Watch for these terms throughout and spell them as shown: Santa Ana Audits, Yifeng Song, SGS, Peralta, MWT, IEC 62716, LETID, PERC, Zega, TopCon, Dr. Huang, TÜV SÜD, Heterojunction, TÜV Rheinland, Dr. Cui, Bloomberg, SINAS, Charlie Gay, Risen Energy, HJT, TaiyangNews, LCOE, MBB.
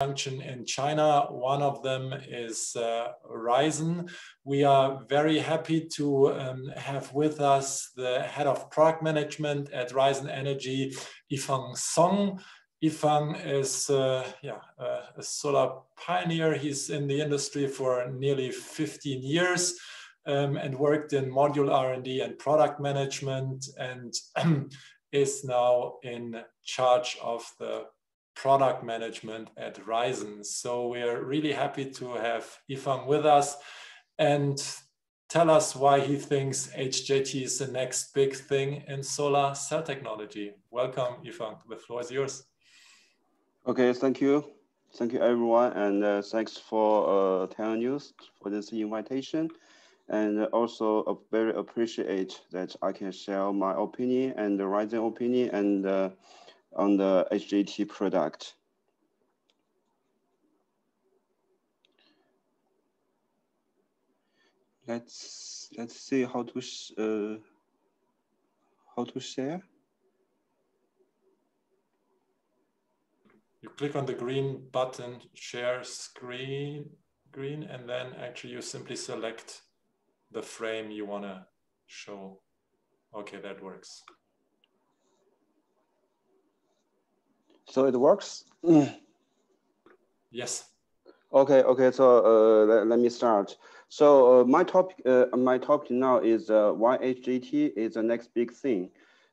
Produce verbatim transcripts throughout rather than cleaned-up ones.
function in China. One of them is uh, Risen. We are very happy to um, have with us the head of product management at Risen Energy, Yifeng Song. Yifeng is uh, yeah, uh, a solar pioneer. He's in the industry for nearly fifteen years um, and worked in module R and D and product management, and is now in charge of the product management at Risen. So we're really happy to have Yifeng with us and tell us why he thinks H J T is the next big thing in solar cell technology. Welcome, Yifeng, the floor is yours. Okay, thank you. Thank you everyone, and uh, thanks for uh, TaiyangNews for this invitation. And also uh, very appreciate that I can share my opinion and the Risen opinion and uh, on the H J T product. Let's let's see how to sh uh, how to share. You click on the green button, share screen, green, and then actually you simply select the frame you want to show. Okay, that works. So it works? Yes. Okay, okay, so uh, let, let me start. So uh, my topic uh, my topic now is uh, why H J T is the next big thing.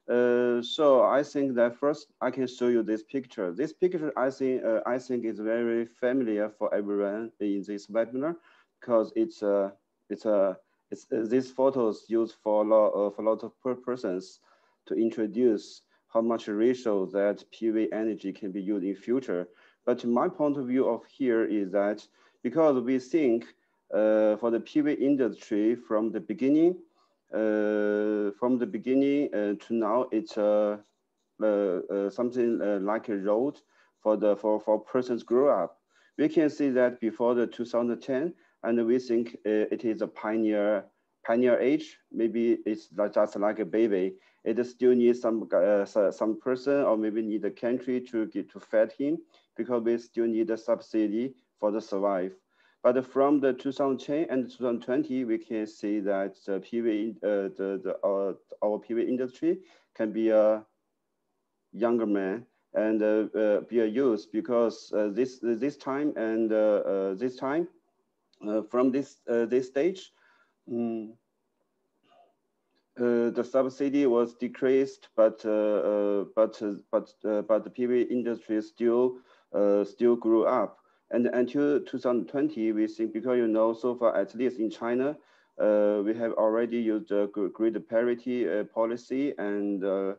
Uh, so I think that first I can show you this picture. This picture I think, uh, I think is very familiar for everyone in this webinar, because it's a, it's a, it's, uh, these photos used for a lot of, a lot of persons to introduce how much ratio that P V energy can be used in future. But my point of view of here is that because we think uh, for the P V industry from the beginning, uh, from the beginning uh, to now, it's uh, uh, uh, something uh, like a road for the for for persons grow up. We can see that before the two thousand ten, and we think uh, it is a pioneer pioneer age. Maybe it's just like a baby. It still needs some uh, some person or maybe need a country to get to feed him, because we still need a subsidy for the survive. But from the two thousand ten and two thousand twenty, we can see that the P V, uh, the, the our, our P V industry can be a younger man and uh, uh, be a youth, because uh, this this time and uh, uh, this time uh, from this uh, this stage. Um, Uh, the subsidy was decreased, but uh, uh, but uh, but uh, but the P V industry still uh, still grew up. And until two thousand twenty, we think, because you know, so far at least in China, uh, we have already used the grid parity uh, policy, and uh,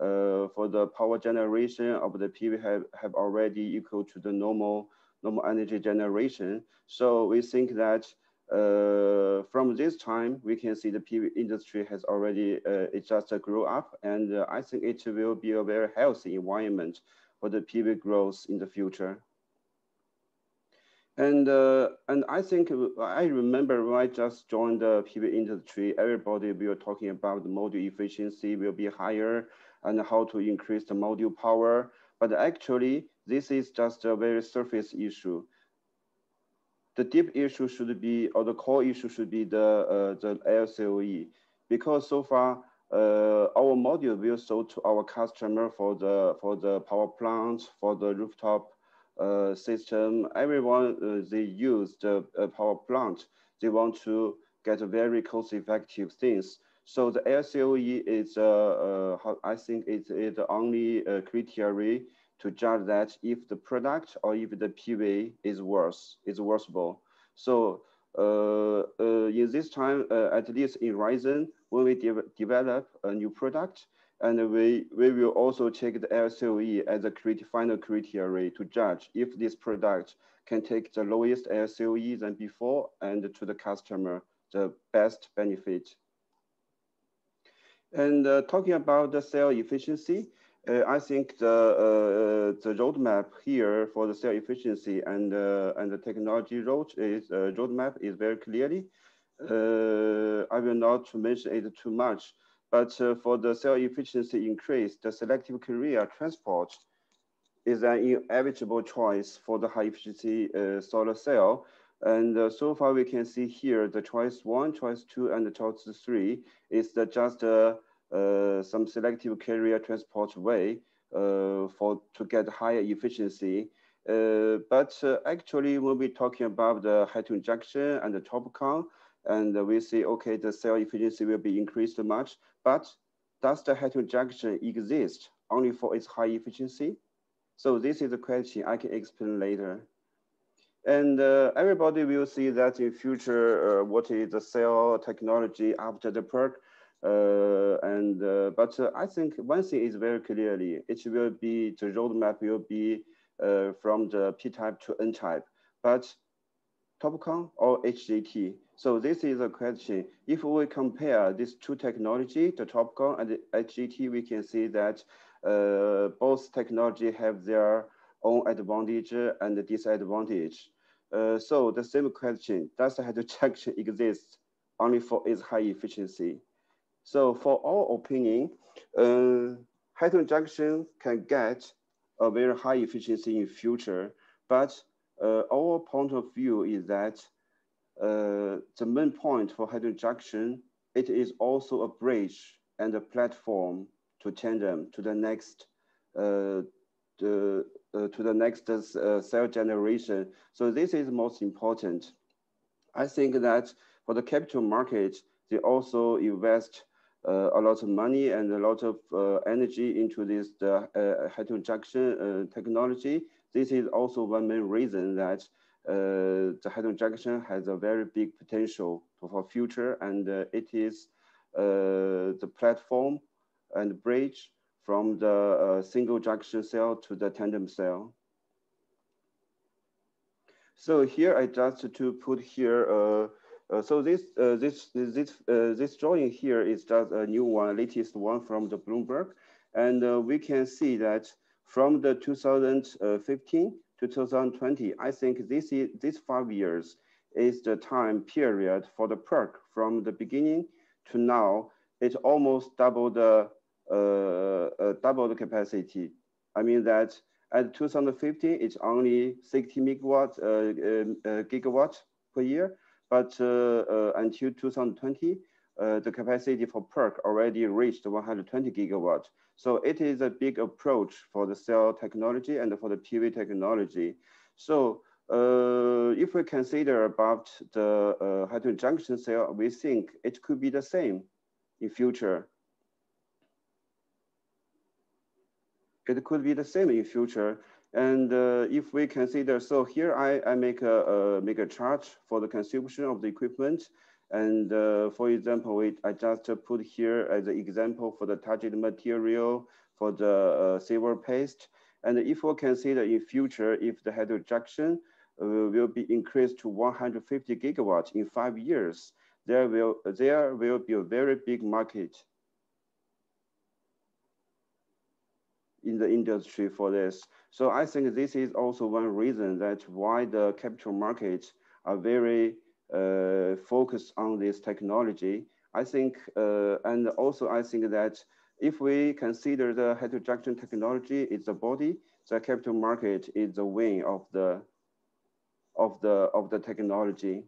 uh, for the power generation of the P V have have already equal to the normal normal energy generation. So we think that. Uh, from this time, we can see the P V industry has already, uh, it just uh, grew up, and uh, I think it will be a very healthy environment for the P V growth in the future. And uh, and I think, I remember when I just joined the P V industry, everybody we were talking about the module efficiency will be higher and how to increase the module power. But actually, this is just a very surface issue. The deep issue should be, or the core issue should be the, uh, the L C O E, because so far uh, our module will sold to our customer for the, for the power plants, for the rooftop uh, system. Everyone, uh, they use the uh, power plant. They want to get very cost effective things. So the L C O E is, uh, uh, I think it is the only uh, criteria to judge that if the product or if the P V is worth, is worthable. So uh, uh, in this time, uh, at least in Risen, when we de develop a new product, and we, we will also take the L C O E as a final criteria to judge if this product can take the lowest L C O E than before, and to the customer, the best benefit. And uh, talking about the cell efficiency, Uh, I think the, uh, the roadmap here for the cell efficiency and, uh, and the technology road is, uh, roadmap is very clearly. Uh, I will not mention it too much, but uh, for the cell efficiency increase, the selective carrier transport is an inevitable choice for the high efficiency uh, solar cell. And uh, so far we can see here the choice one, choice two, and the choice three is the just uh, uh, some selective carrier transport way uh, for to get higher efficiency. Uh, but uh, actually we'll be talking about the head-to injection and the TOPCon, and uh, we see, okay, the cell efficiency will be increased much, but does the head-to injection exist only for its high efficiency? So this is a question I can explain later. And uh, everybody will see that in future, uh, what is the cell technology after the PERC. Uh, and, uh, but uh, I think one thing is very clearly, it will be, the roadmap will be uh, from the P-type to N-type, but TOPCon or H J T. So this is a question. If we compare these two technology, the TOPCon and the H J T, we can see that uh, both technology have their own advantage and disadvantage. Uh, so the same question, does the head injection exist only for its high efficiency? So for our opinion, uh, head injection can get a very high efficiency in future, but uh, our point of view is that uh, the main point for head injection, it is also a bridge and a platform to tandem to the next uh, the, Uh, to the next uh, cell generation. So this is most important. I think that for the capital market, they also invest uh, a lot of money and a lot of uh, energy into this uh, uh, head injection uh, technology. This is also one main reason that uh, the head injection has a very big potential for future, and uh, it is uh, the platform and bridge from the uh, single junction cell to the tandem cell. So here I just to put here, uh, uh, so this, uh, this, this, uh, this drawing here is just a new one, latest one from the Bloomberg. And uh, we can see that from the two thousand fifteen to two thousand twenty, I think this, is, this five years is the time period for the PERC from the beginning to now. It almost doubled the Uh, uh, double the capacity. I mean that at two thousand fifteen, it's only sixty megawatt, uh, uh, gigawatt per year, but uh, uh, until two thousand twenty, uh, the capacity for PERC already reached one hundred twenty gigawatt. So it is a big approach for the cell technology and for the P V technology. So uh, if we consider about the uh, hydrogen junction cell, we think it could be the same in future. It could be the same in future. And uh, if we consider, so here I, I make, a, uh, make a chart for the consumption of the equipment. And uh, for example, it, I just put here as an example for the target material, for the uh, silver paste. And if we consider in future, if the head injection uh, will be increased to one hundred fifty gigawatts in five years, there will, there will be a very big market in the industry for this. So I think this is also one reason that why the capital markets are very uh, focused on this technology. I think, uh, and also I think that if we consider the head injection technology is the body, the capital market is the wing of the, of the, of the technology.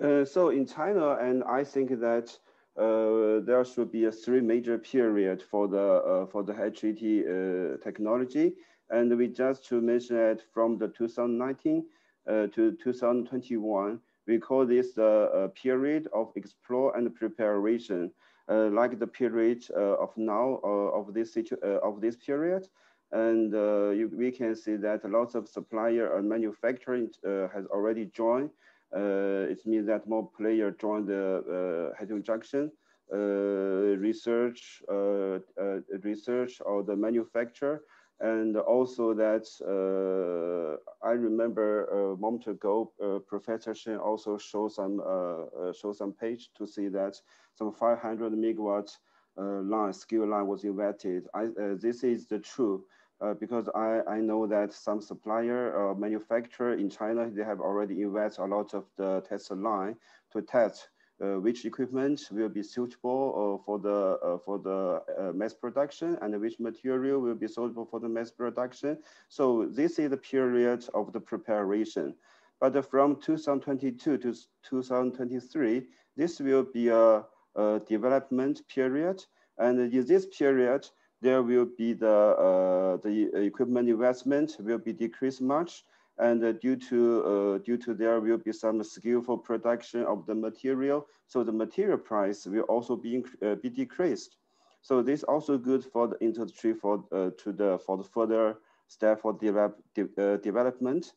Uh, so in China, and I think that Uh, there should be a three major period for the uh, for the H J T uh, technology, and we just to mention it from the two thousand nineteen uh, to two thousand twenty-one. We call this the uh, period of explore and preparation, uh, like the period uh, of now uh, of this situ uh, of this period, and uh, you, we can see that lots of supplier and manufacturing uh, has already joined. Uh, it means that more players join the uh, head injection uh, research, uh, uh, research or the manufacturer, and also that uh, I remember a moment ago, uh, Professor Shen also showed some uh, uh, show some page to see that some five hundred megawatt uh, line scale line was invented. I, uh, this is the truth. Uh, because I, I know that some supplier or uh, manufacturer in China, they have already invested a lot of the test line to test uh, which equipment will be suitable uh, for the uh, for the uh, mass production, and which material will be suitable for the mass production. So this is the period of the preparation. But from two thousand twenty-two to two thousand twenty-three, this will be a, a development period. And in this period, there will be the, uh, the equipment investment will be decreased much. And uh, due to, uh, due to there will be some skillful production of the material. So the material price will also be, uh, be decreased. So this is also good for the industry for, uh, to the, for the further step for develop, de uh, development.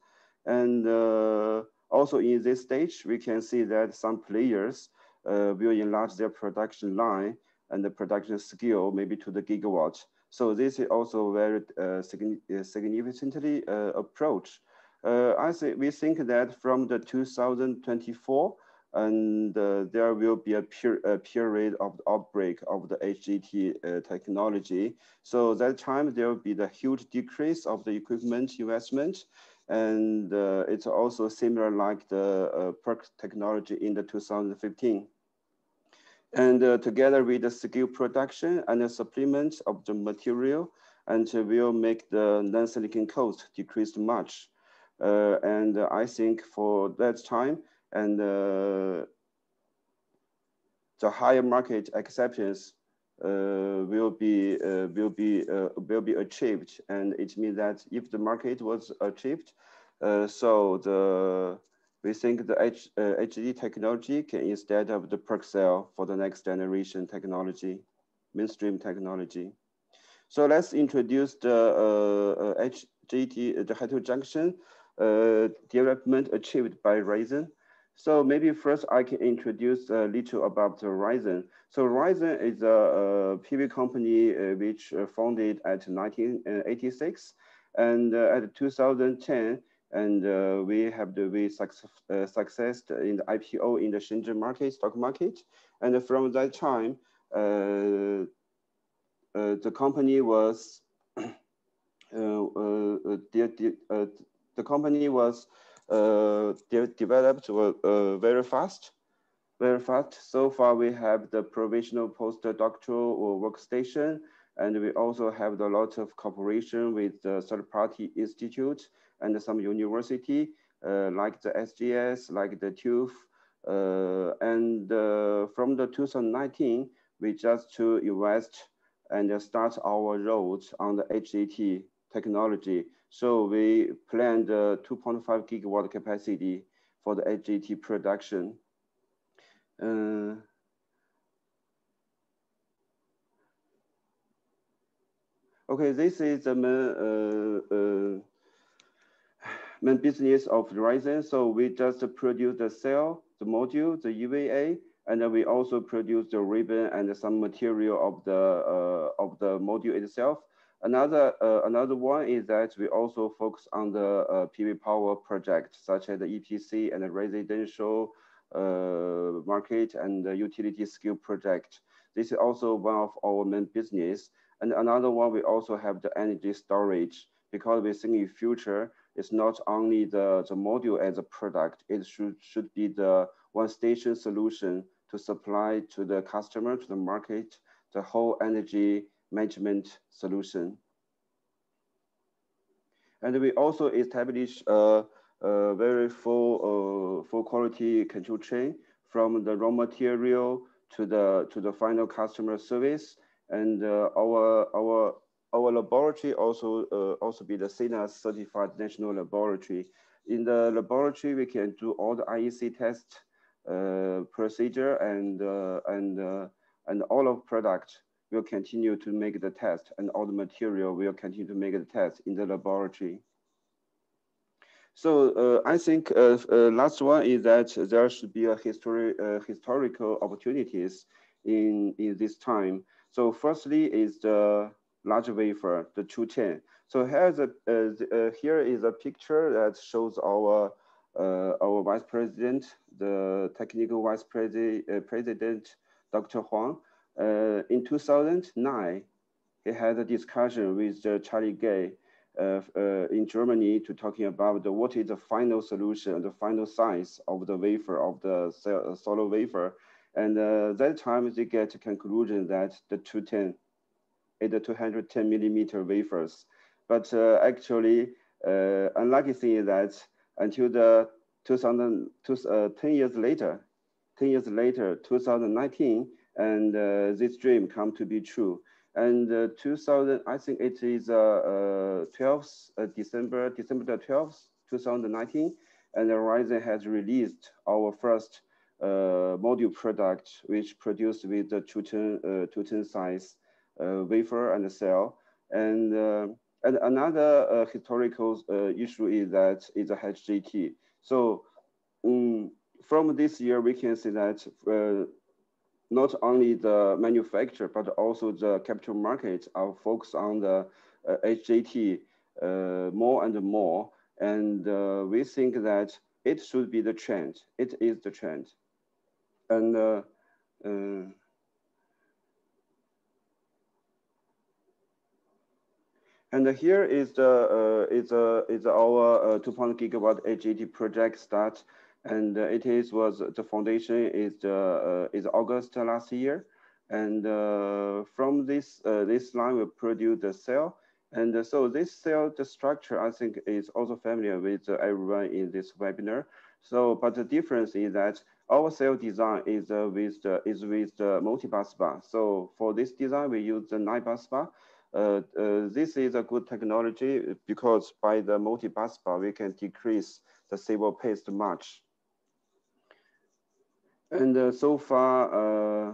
And uh, also in this stage, we can see that some players uh, will enlarge their production line and the production scale maybe to the gigawatt. So this is also very uh, significantly uh, approach. Uh, I say we think that from the two thousand twenty-four, and uh, there will be a, per a period of the outbreak of the H J T uh, technology. So that time there will be the huge decrease of the equipment investment. And uh, it's also similar like the uh, PERC technology in the two thousand fifteen. And uh, together with the skill production and the supplement of the material, and uh, will make the non-silicon cost decreased much. Uh, and uh, I think for that time, and uh, the higher market acceptance Uh, will be uh, will be uh, will be achieved, and it means that if the market was achieved, uh, so the we think the H, uh, H D technology can instead of the PERC cell for the next generation technology, mainstream technology. So let's introduce the uh, H J T, the heterojunction uh, development achieved by Risen. So maybe first I can introduce a little about Risen. So Risen is a, a P V company uh, which uh, founded at nineteen eighty-six, and uh, at two thousand ten, and uh, we have the we success, uh, success in the I P O in the Shenzhen market, stock market, and from that time, uh, uh, the company was uh, uh, the, uh, the company was. Uh, they developed uh, very fast, very fast. So far, we have the provisional postdoctoral workstation, and we also have a lot of cooperation with the third-party institute and some university, uh, like the S G S, like the TÜV. Uh, and uh, from the two thousand nineteen, we just to invest and start our road on the H J T technology. So we planned uh, two point five gigawatt capacity for the H J T production. Uh, okay, this is the main, uh, uh, main business of Risen. So we just produce the cell, the module, the U V A, and then we also produce the ribbon and some material of the uh, of the module itself. Another, uh, another one is that we also focus on the uh, P V power project, such as the E P C and the residential uh, market and the utility scale project. This is also one of our main business. And another one, we also have the energy storage, because we think in future, it's not only the, the module as a product, it should, should be the one station solution to supply to the customer, to the market, the whole energy management solution. And we also establish a, a very full, uh, full quality control chain from the raw material to the, to the final customer service. And uh, our, our, our laboratory also, uh, also be the S I N A S certified national laboratory. In the laboratory, we can do all the I E C test uh, procedure and, uh, and, uh, and all of product will continue to make the test, and all the material will continue to make the test in the laboratory. So uh, I think uh, uh, last one is that there should be a history, uh, historical opportunities in, in this time. So firstly is the large wafer, the two ten. So here's a, uh, the, uh, here is a picture that shows our, uh, our vice president, the technical vice presi uh, president, Doctor Huang. Uh, in two thousand nine, he had a discussion with uh, Charlie Gay uh, uh, in Germany to talking about the, what is the final solution, the final size of the wafer, of the solar wafer. And uh, that time they get a conclusion that the two ten, the two ten millimeter wafers. But uh, actually, uh, unlucky thing is that until the two thousand, uh, ten years later, ten years later, two thousand nineteen, and uh, this dream come to be true. And uh, two thousand, I think it is uh, uh, twelfth uh, December, December the twelfth, two thousand nineteen, and the Risen has released our first uh, module product, which produced with the two ten, uh, two ten size uh, wafer and cell. And uh, and another uh, historical uh, issue is that it's a H J T. So um, from this year, we can see that uh, not only the manufacturer, but also the capital markets are focused on the uh, H J T uh, more and more. And uh, we think that it should be the trend. It is the trend. And uh, uh, and here is the uh, is a is our uh, two point gigawatt H J T project start. And it is was the foundation is uh, is August last year, and uh, from this uh, this line will produce the cell, and so this cell the structure I think is also familiar with everyone in this webinar. So, but the difference is that our cell design is uh, with the, is with the multi-bus bar. So for this design we use the nine bus bar. Uh, uh, this is a good technology because by the multi-bus bar we can decrease the stable pace much. And uh, so far, uh,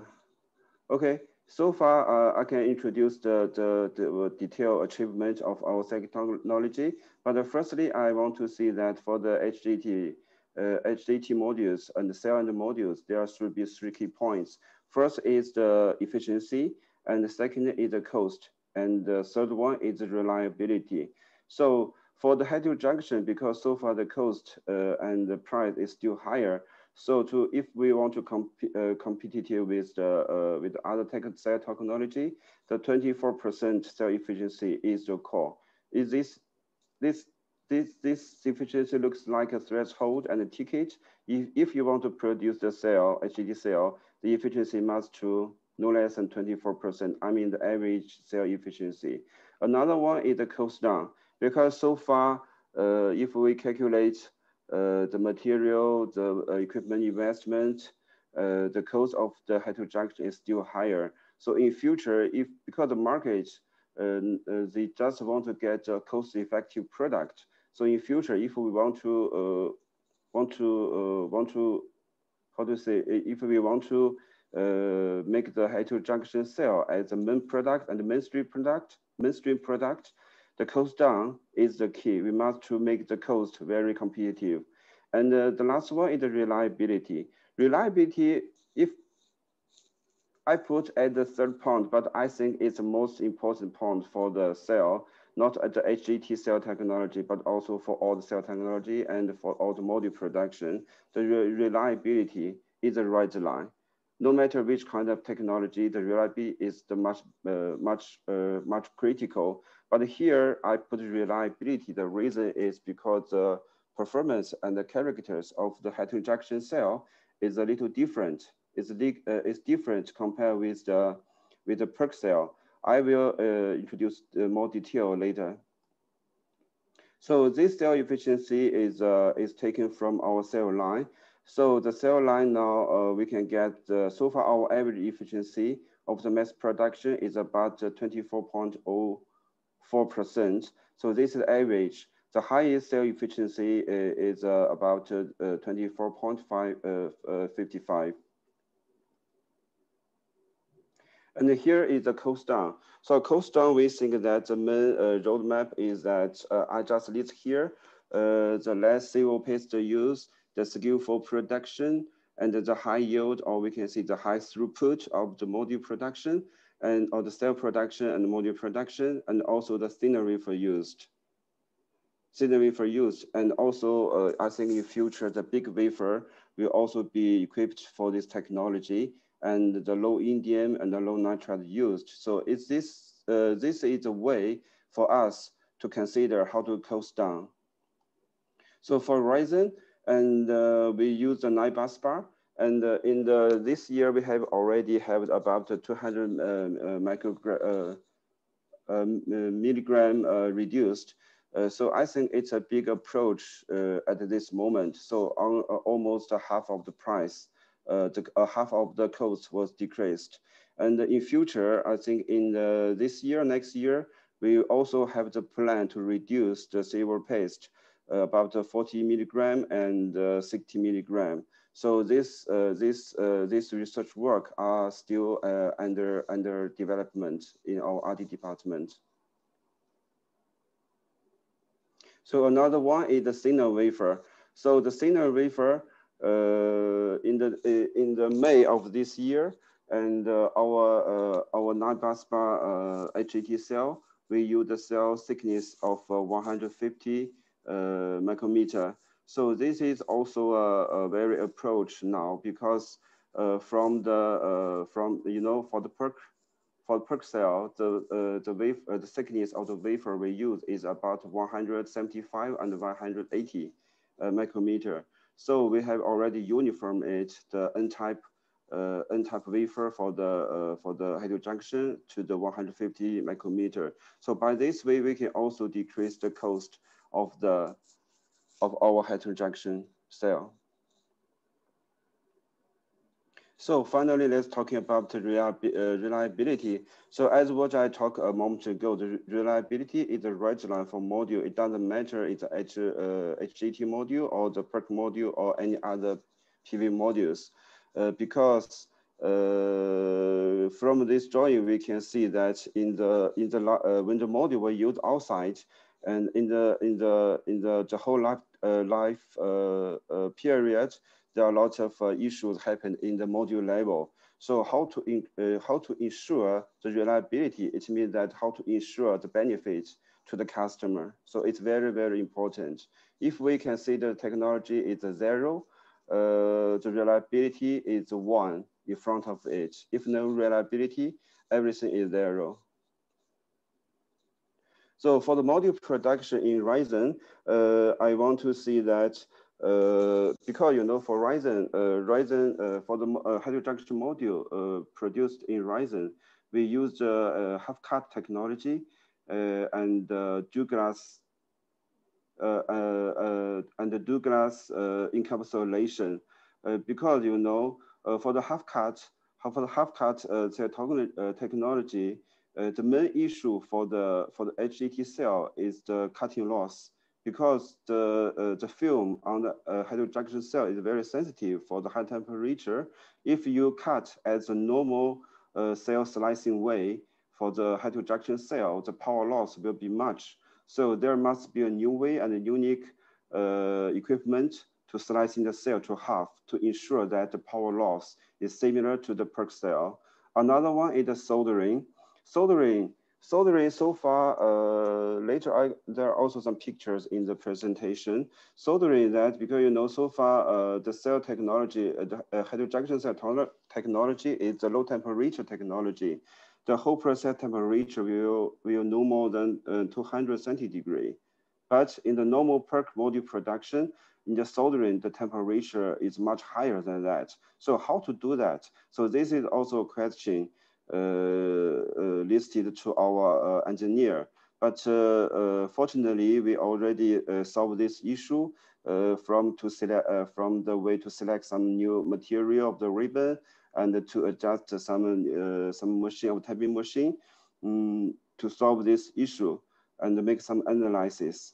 okay, so far uh, I can introduce the, the, the detailed achievement of our technology. But uh, firstly, I want to see that for the H J T, uh, H J T modules and the cell and the modules, there should be three key points. First is the efficiency, and the second is the cost, and the third one is the reliability. So for the heterojunction, because so far the cost uh, and the price is still higher, so to, if we want to comp uh, competitive with the uh, with other tech cell technology, the twenty-four percent cell efficiency is the core. Is this this this this efficiency looks like a threshold and a ticket? If if you want to produce the cell H J T cell, the efficiency must to no less than twenty-four percent. I mean the average cell efficiency. Another one is the cost down, because so far uh, if we calculate Uh, the material, the uh, equipment investment, uh, the cost of the heterojunction is still higher. So in future, if because the market, uh, uh, they just want to get a cost-effective product. So in future, if we want to, uh, want to, uh, want to, how to say, if we want to uh, make the heterojunction cell as a main product and the mainstream product, mainstream product, the cost down is the key. We must to make the cost very competitive. And uh, the last one is the reliability. Reliability, if I put at the third point, but I think it's the most important point for the cell, not at the H J T cell technology, but also for all the cell technology and for all the module production. The re reliability is the right line. No matter which kind of technology, the reliability is the much, uh, much, uh, much critical. But here I put reliability. The reason is because the performance and the characters of the heterojunction cell is a little different. It's, uh, it's different compared with the with the PERC cell. I will uh, introduce more detail later. So this cell efficiency is uh, is taken from our cell line. So the cell line now uh, we can get uh, so far our average efficiency of the mass production is about twenty-four point zero four percent. So this is average. The highest cell efficiency is, is uh, about uh, twenty-four point five five. And here is the cost down. So cost down, we think that the main uh, roadmap is that uh, I just list here uh, the less civil paste use, the skillful production, and the high yield, or we can see the high throughput of the module production and or the cell production and the module production, and also the scenery for used. Scenery for use. And also, uh, I think in future, the big wafer will also be equipped for this technology, and the low indium and the low nitride used. So it's this, uh, this is a way for us to consider how to cost down. So for Risen, and uh, we use the nine bus bar, And uh, in the, this year, we have already have about two hundred uh, uh, microgram, uh, um, milligram uh, reduced. Uh, so I think it's a big approach uh, at this moment. So on, uh, almost half of the price, uh, the, uh, half of the cost was decreased. And in future, I think in the, this year, next year, we also have the plan to reduce the silver paste uh, about forty milligram and uh, sixty milligram. So this uh, this uh, this research work are still uh, under under development in our R and D department. So another one is the thinner wafer. So the thinner wafer uh, in the in the May of this year, and uh, our uh, our nine busbar uh, H J T cell, we use the cell thickness of uh, one hundred fifty uh, micrometer. So this is also a, a very approach now, because uh, from the uh, from you know for the PERC for the PERC cell, the uh, the wave uh, the thickness of the wafer we use is about one hundred seventy-five and one hundred eighty uh, micrometer. So we have already uniformed it the N-type uh, N-type wafer for the uh, for the heterojunction to the one hundred fifty micrometer. So by this way, we can also decrease the cost of the of our heterojunction cell. So finally, let's talk about the reliability. So as what I talked a moment ago, the reliability is the red line for module. It doesn't matter it's H, uh, H J T module or the PERC module or any other P V modules, uh, because uh, from this drawing, we can see that in the, in the uh, when the module we use outside, and in the in the in the, the whole life uh, life uh, uh, period, there are lots of uh, issues happen in the module level. So how to in, uh, how to ensure the reliability? It means that how to ensure the benefits to the customer. So it's very very important. If we consider technology is a zero, uh, the reliability is one in front of it. If no reliability, everything is zero. So for the module production in Risen, uh, I want to see that uh, because you know for Risen, uh, Risen uh, for the uh, heterojunction module uh, produced in Risen, we used uh, uh, half cut technology uh, and uh, Douglas uh, uh, uh, and the Douglas uh, encapsulation uh, because you know uh, for the half cut for the half cut uh, technology. Uh, the main issue for the for the H J T cell is the cutting loss, because the uh, the film on the uh, heterojunction cell is very sensitive for the high temperature. If you cut as a normal uh, cell slicing way for the heterojunction cell, the power loss will be much. So there must be a new way and a unique uh, equipment to slicing the cell to half to ensure that the power loss is similar to the PERC cell. Another one is the soldering. Soldering, soldering so far, uh, later I, there are also some pictures in the presentation. Soldering that, because you know so far uh, the cell technology, uh, the uh, heterojunction cell technology is the low temperature technology. The whole process temperature will, will no more than uh, two hundred seventy degree. But in the normal PERC module production, in the soldering, the temperature is much higher than that. So how to do that? So this is also a question. Uh, uh, listed to our uh, engineer. But uh, uh, fortunately, we already uh, solved this issue uh, from, to select, uh, from the way to select some new material of the ribbon and to adjust some, uh, some machine or typing machine um, to solve this issue and make some analysis.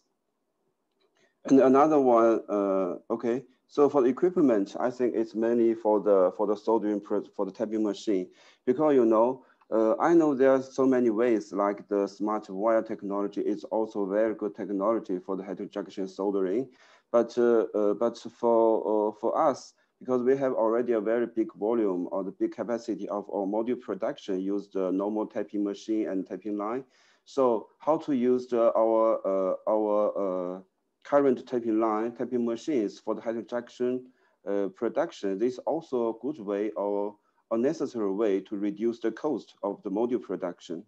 And another one, uh, okay. So for the equipment, I think it's mainly for the for the soldering for the tapping machine, because you know uh, I know there are so many ways, like the smart wire technology is also very good technology for the heterojunction soldering, but uh, uh, but for uh, for us, because we have already a very big volume or the big capacity of our module production, use the normal tapping machine and tapping line. So how to use the, our uh, our uh, current tapping line, tapping machines for the heterojunction uh, production. This is also a good way or a necessary way to reduce the cost of the module production.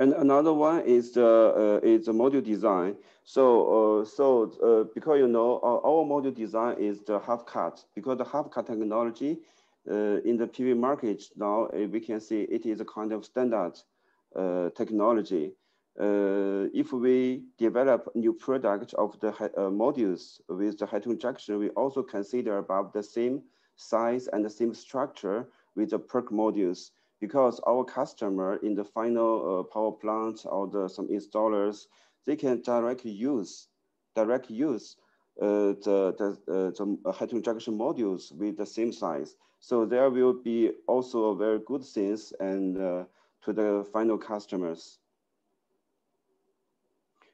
And another one is the uh, is the module design. So uh, so uh, because you know our, our module design is the half cut, because the half cut technology uh, in the P V market now uh, we can see it is a kind of standard uh, technology. Uh, if we develop new product of the uh, modules with the heterojunction, we also consider about the same size and the same structure with the PERC modules, because our customer in the final uh, power plant or the, some installers, they can directly use direct use uh, the, the, uh, the heterojunction modules with the same size. So there will be also a very good sense and uh, to the final customers.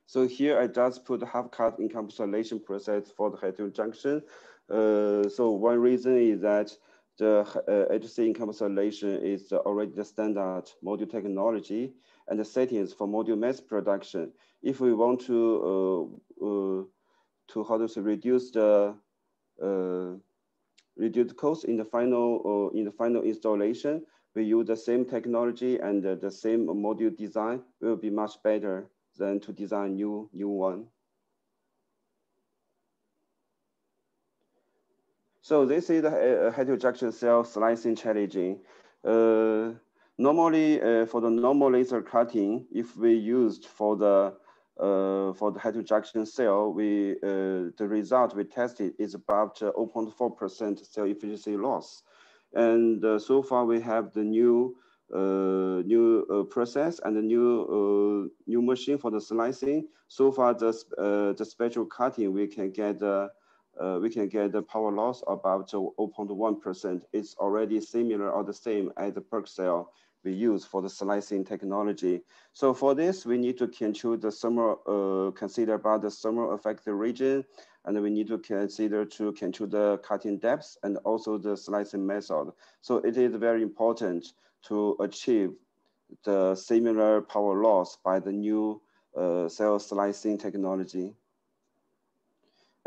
So here I just put half-cut encapsulation process for the heterojunction. Uh, so one reason is that the uh, H C encapsulation is already the standard module technology and the settings for module mass production. If we want to uh, uh, to how to say, reduce the uh, reduce cost in the final uh, in the final installation, we use the same technology and uh, the same module design will be much better than to design new new one. So this is the uh, heterojunction cell slicing challenging. Uh, normally, uh, for the normal laser cutting, if we used for the uh, for the heterojunction cell, we uh, the result we tested is about zero point four percent uh, cell efficiency loss. And uh, so far we have the new uh, new uh, process and the new uh, new machine for the slicing. So far, the uh, the spectral cutting we can get. Uh, Uh, we can get the power loss about zero point one percent. It's already similar or the same as the PERC cell we use for the slicing technology. So for this, we need to control the thermal, uh, consider about the thermal affected region, and we need to consider to control the cutting depth and also the slicing method. So it is very important to achieve the similar power loss by the new uh, cell slicing technology.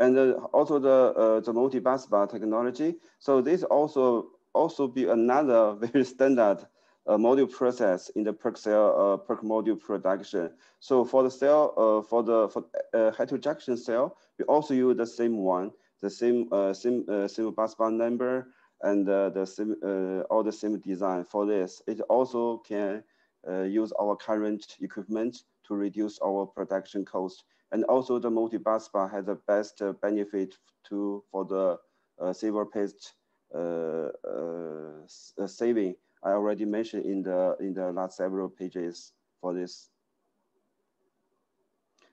And uh, also the uh, the multi-busbar technology. So this also also be another very standard uh, module process in the PERC cell uh, PERC module production. So for the cell uh, for the for uh, heterojunction cell, we also use the same one, the same uh, same uh, same busbar number and uh, the same uh, all the same design for this. It also can uh, use our current equipment to reduce our production cost. And also the multi-busbar has the best uh, benefit to for the uh, silver paste uh, uh, saving. I already mentioned in the in the last several pages for this.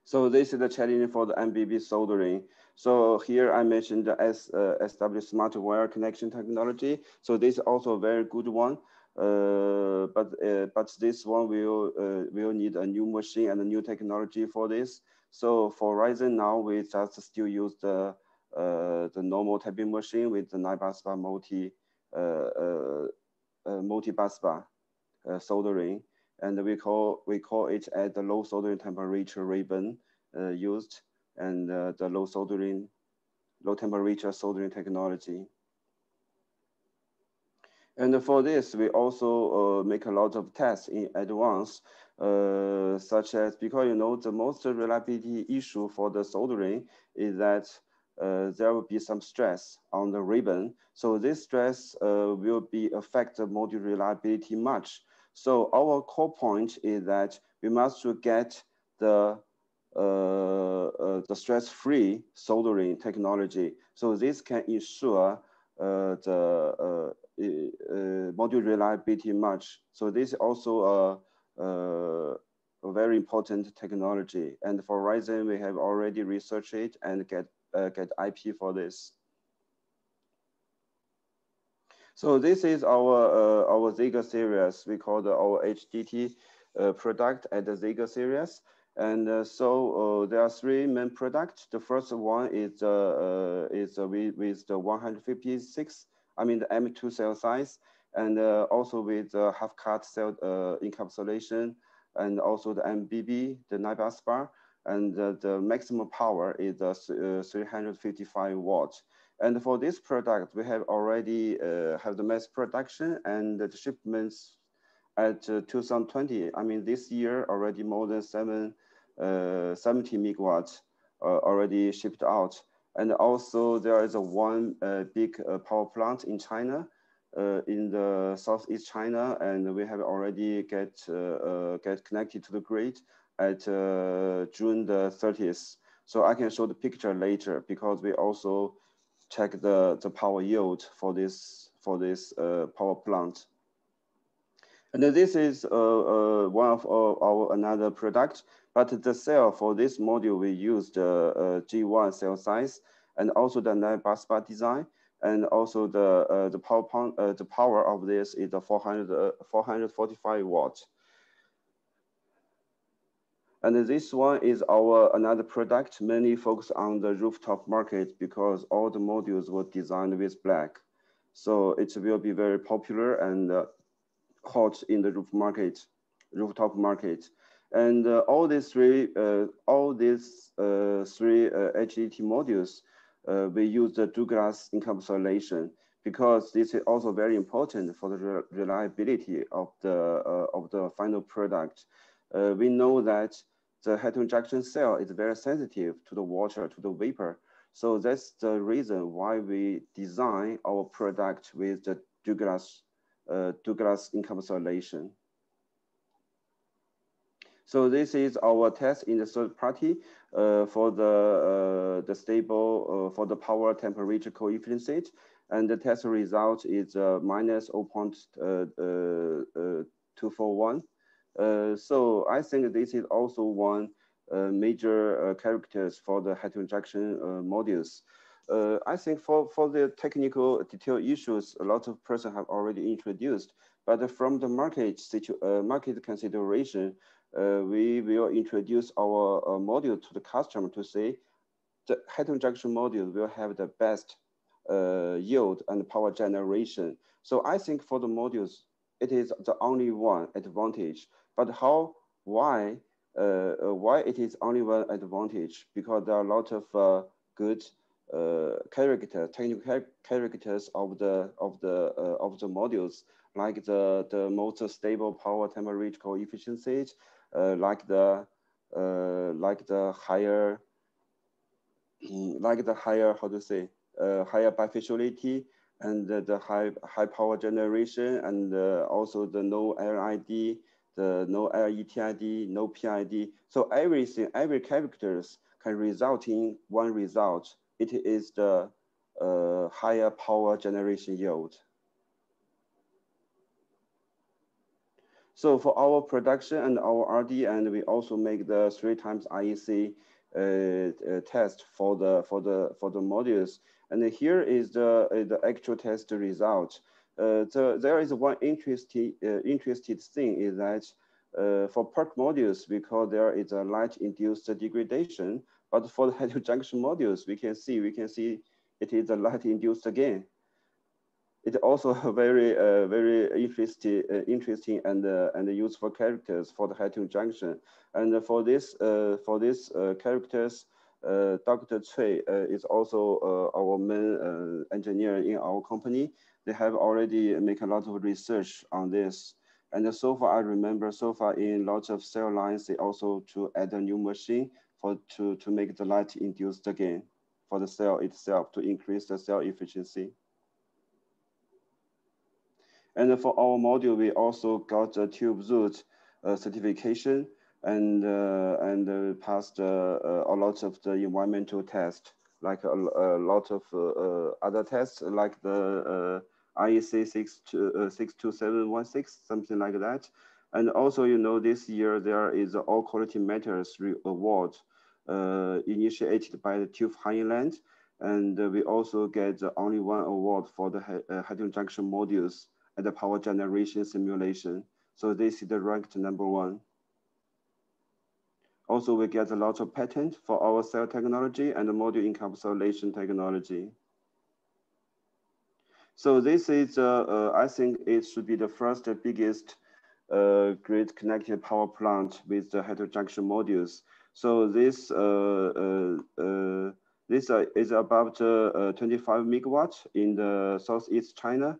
So this is the challenge for the M B B soldering. So here I mentioned the S, uh, S W smart wire connection technology. So this is also a very good one. Uh, but uh, but this one will uh, will need a new machine and a new technology for this. So for Risen now, we just still use the uh, the normal tapping machine with the nine busbar multi uh, uh, uh, multi busbar uh, soldering, and we call we call it at the low soldering temperature ribbon uh, used and uh, the low soldering low temperature soldering technology. And for this, we also uh, make a lot of tests in advance, uh, such as because you know the most reliability issue for the soldering is that uh, there will be some stress on the ribbon. So this stress uh, will be affect the module reliability much. So our core point is that we must get the uh, uh, the stress-free soldering technology. So this can ensure uh, the uh, Uh, module reliability much. So this is also a, a, a very important technology. And for Risen, we have already researched it and get, uh, get I P for this. So this is our, uh, our Zega series. We call the, our H J T uh, product at the Zega series. And uh, so uh, there are three main products. The first one is, uh, uh, is uh, with, with the one fifty-six I mean, the M two cell size, and uh, also with uh, half-cut cell uh, encapsulation, and also the M B B, the nine busbar, and uh, the maximum power is uh, three hundred fifty-five watts. And for this product, we have already uh, have the mass production and the shipments at uh, two thousand twenty, I mean, this year already more than seven, uh, seventy megawatts uh, already shipped out. And also there is a one uh, big uh, power plant in China, uh, in the Southeast China, and we have already get, uh, uh, get connected to the grid at uh, June the thirtieth. So I can show the picture later because we also check the, the power yield for this, for this uh, power plant. And this is uh, uh, one of our, our another product, but the cell for this module, we used uh, uh, G one cell size and also the nine bus bar design. And also the, uh, the, power, pump, uh, the power of this is the four hundred, uh, four forty-five watt. And this one is our another product, mainly focused on the rooftop market because all the modules were designed with black. So it will be very popular and uh, hot in the roof market, rooftop market. And uh, all these three, uh, all these uh, three uh, H J T modules, uh, we use the Douglas encapsulation because this is also very important for the re reliability of the, uh, of the final product. Uh, we know that the heterojunction cell is very sensitive to the water, to the vapor. So that's the reason why we design our product with the Douglas Uh, Douglas encapsulation. So this is our test in the third party uh, for the uh, the stable uh, for the power temperature coefficient, and the test result is uh, minus zero point two four one. Uh, so I think this is also one uh, major uh, characters for the heterojunction uh, modules. Uh, I think for, for the technical detail issues, a lot of persons have already introduced, but from the market situ uh, market consideration, uh, we will introduce our uh, module to the customer to say the heterojunction module will have the best uh, yield and power generation. So I think for the modules, it is the only one advantage, but how, why, uh, why it is only one advantage? Because there are a lot of uh, good Uh, character, technical characters of the of the uh, of the modules, like the the most stable power temperature coefficient, uh, like the uh, like the higher like the higher how to say uh, higher bifaciality and the, the high high power generation, and uh, also the no L I D, the no L E T I D, no P I D. So everything, every characters can result in one result. It is the uh, higher power generation yield. So for our production and our R D, and we also make the three times I E C uh, uh, test for the for the for the modules. And here is the uh, the actual test result. Uh, so there is one interesting uh, interesting thing is that uh, for PERC modules, because there is a light induced degradation. But for the heterojunction modules, we can see we can see it is a light induced again. It also a very uh, very interesting uh, interesting and uh, and useful characters for the heterojunction. And for this uh, for this uh, characters, uh, Doctor Cui uh, is also uh, our main uh, engineer in our company. They have already make a lot of research on this. And so far, I remember so far in lots of cell lines, they also to add a new machine. For to, to make the light induced again for the cell itself to increase the cell efficiency. And for our module, we also got a TÜV SÜD uh, certification and, uh, and uh, passed uh, uh, a lot of the environmental tests, like a, a lot of uh, uh, other tests, like the uh, I E C six two seven one six, something like that. And also, you know, this year there is an All Quality Matters Award uh, initiated by the TÜV Rheinland. And uh, we also get the only one award for the uh, heterojunction modules and the power generation simulation. So this is the ranked number one. Also, we get a lot of patents for our cell technology and the module encapsulation technology. So this is, uh, uh, I think it should be the first biggest Uh, grid connected power plant with the heterojunction modules. So this uh, uh, uh, this uh, is about uh, uh, twenty-five megawatts in the Southeast China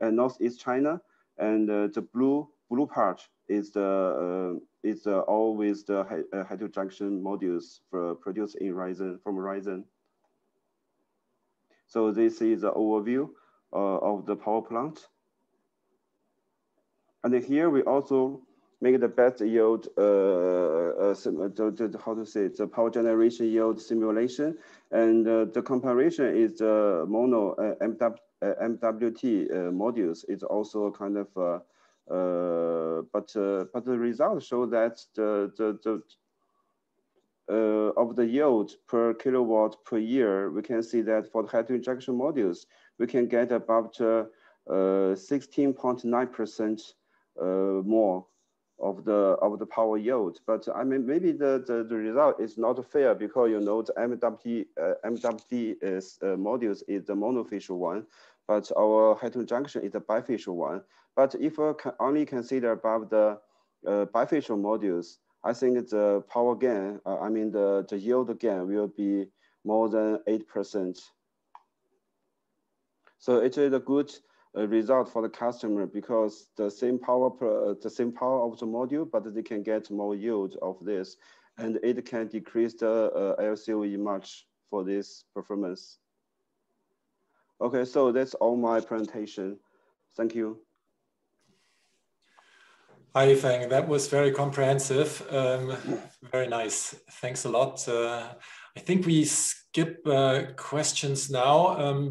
and uh, Northeast China, and uh, the blue blue part is the uh, is uh, always the uh, heterojunction modules for produced in Risen from Risen. So this is the overview uh, of the power plant. And here we also make the best yield, uh, uh, how to say it, the power generation yield simulation. And uh, the comparison is the mono uh, M W, uh, M W T uh, modules. It's also kind of, uh, uh, but uh, but the results show that the, the, the Uh, of the yield per kilowatt per year, we can see that for the heterojunction modules, we can get about sixteen point nine percent uh, uh, more of the of the power yield. But I mean, maybe the, the, the result is not fair because you know the M W T uh, M W T is, uh, modules is the monofacial one, but our heterojunction is the bifacial one. But if we can only consider above the uh, bifacial modules, I think the power gain, uh, I mean, the, the yield gain will be more than eight percent. So it is a good uh, result for the customer because the same power, per, the same power of the module, but they can get more yield of this. And it can decrease the uh, L C O E much for this performance. Okay, so that's all my presentation. Thank you. Hi Yifeng, that was very comprehensive, um, very nice. Thanks a lot. Uh, I think we skip uh, questions now. Um,